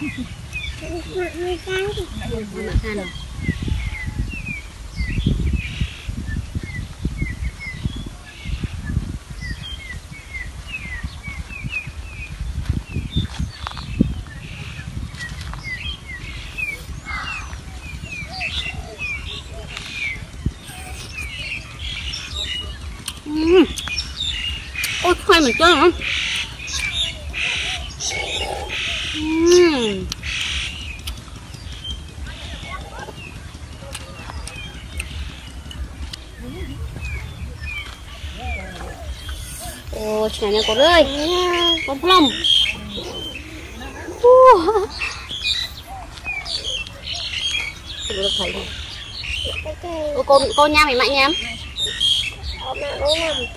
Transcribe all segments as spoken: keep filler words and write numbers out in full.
Ôi khoai mình chơi hả? Ôi trời này con ơi, con plum. Ôi cô cô nha mày mạnh nha em.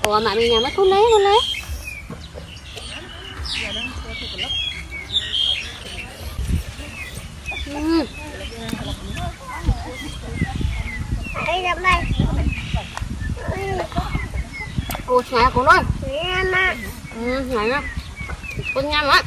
Ủa mẹ mình nhà mất con lấy con lấy. Ừ. Ôi trời con ơi. Ừ, này á. Con nhâm á.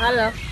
Hello.